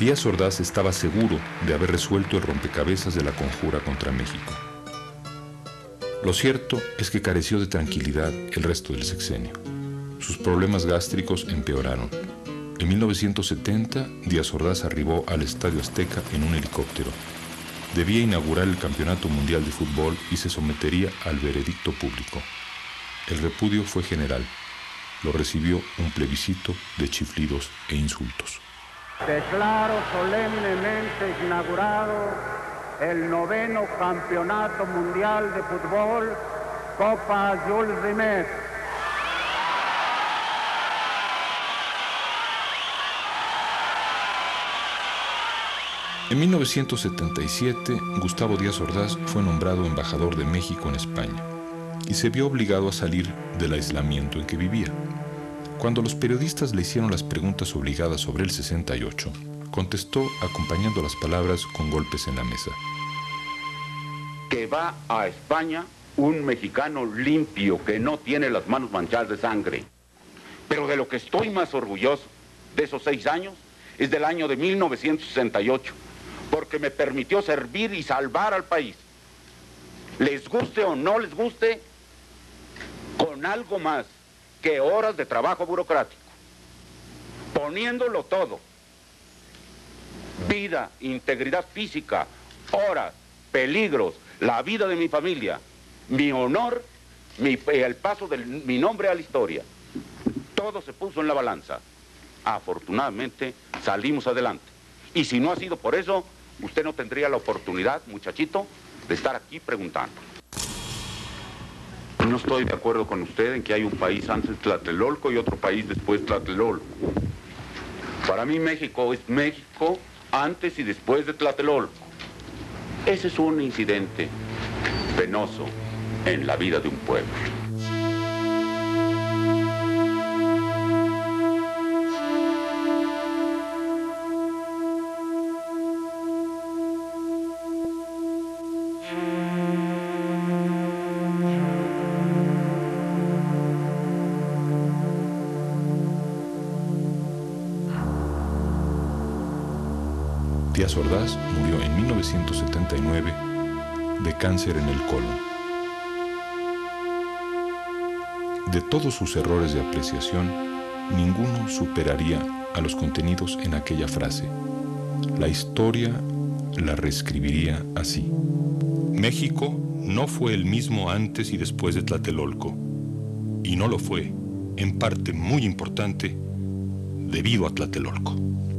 Díaz Ordaz estaba seguro de haber resuelto el rompecabezas de la conjura contra México. Lo cierto es que careció de tranquilidad el resto del sexenio. Sus problemas gástricos empeoraron. En 1970, Díaz Ordaz arribó al Estadio Azteca en un helicóptero. Debía inaugurar el Campeonato Mundial de Fútbol y se sometería al veredicto público. El repudio fue general. Lo recibió un plebiscito de chiflidos e insultos. Declaro solemnemente inaugurado el 9º Campeonato Mundial de Fútbol, Copa Jules Rimet. En 1977, Gustavo Díaz Ordaz fue nombrado embajador de México en España y se vio obligado a salir del aislamiento en que vivía. Cuando los periodistas le hicieron las preguntas obligadas sobre el 68, contestó acompañando las palabras con golpes en la mesa. Que va a España un mexicano limpio que no tiene las manos manchadas de sangre. Pero de lo que estoy más orgulloso de esos 6 años es del año de 1968. Porque me permitió servir y salvar al país. Les guste o no les guste, con algo más que horas de trabajo burocrático. Poniéndolo todo. Vida, integridad física, horas, peligros, la vida de mi familia, mi honor, el paso de mi nombre a la historia. Todo se puso en la balanza. Afortunadamente salimos adelante. Y si no ha sido por eso, usted no tendría la oportunidad, muchachito, de estar aquí preguntando. No estoy de acuerdo con usted en que hay un país antes Tlatelolco y otro país después Tlatelolco. Para mí México es México antes y después de Tlatelolco. Ese es un incidente penoso en la vida de un pueblo. Díaz Ordaz murió en 1979 de cáncer en el colon. De todos sus errores de apreciación, ninguno superaría a los contenidos en aquella frase. La historia la reescribiría así. México no fue el mismo antes y después de Tlatelolco. Y no lo fue, en parte muy importante, debido a Tlatelolco.